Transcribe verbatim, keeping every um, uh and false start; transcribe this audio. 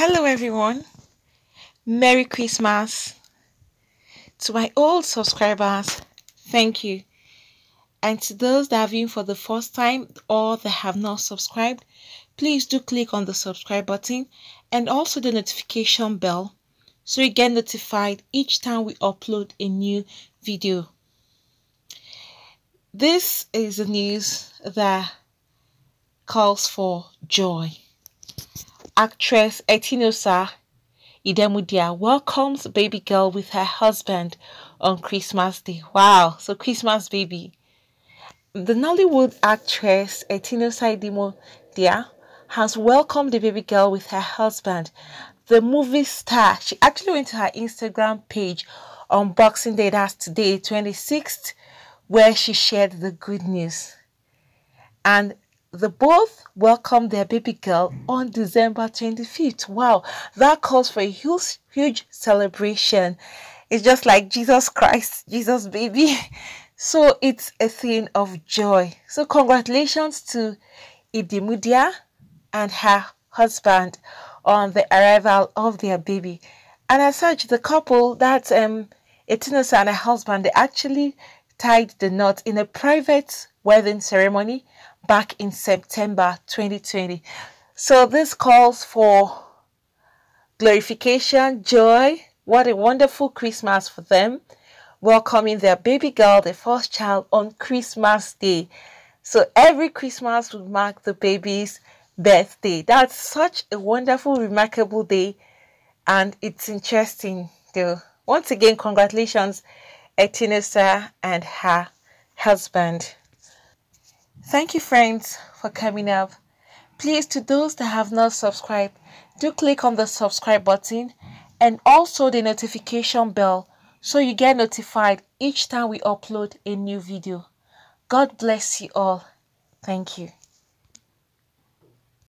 Hello everyone, Merry Christmas. To my old subscribers, thank you. And to those that are viewing for the first time or that have not subscribed, please do click on the subscribe button and also the notification bell so you get notified each time we upload a new video. This is the news that calls for joy. Actress Etinosa Idemudia welcomes baby girl with her husband on Christmas Day. Wow, so Christmas baby. The Nollywood actress Etinosa Idemudia has welcomed the baby girl with her husband. The movie star, she actually went to her Instagram page on Boxing Day, that's today, twenty-sixth, where she shared the good news. And the both welcomed their baby girl on December twenty-fifth. Wow, that calls for a huge, huge celebration. It's just like Jesus Christ, Jesus baby. So it's a thing of joy. So congratulations to Idemudia and her husband on the arrival of their baby. And as such, the couple, that's um, Etinosa and her husband, they actually tied the knot in a private wedding ceremony back in September twenty twenty. So this calls for glorification, joy. What a wonderful Christmas for them, welcoming their baby girl, their first child, on Christmas Day. So every Christmas would mark the baby's birthday. That's such a wonderful, remarkable day, and it's interesting though. Once again, congratulations Etinosa and her husband. Thank you friends for coming up. Please, to those that have not subscribed, do click on the subscribe button and also the notification bell so you get notified each time we upload a new video. God bless you all. Thank you.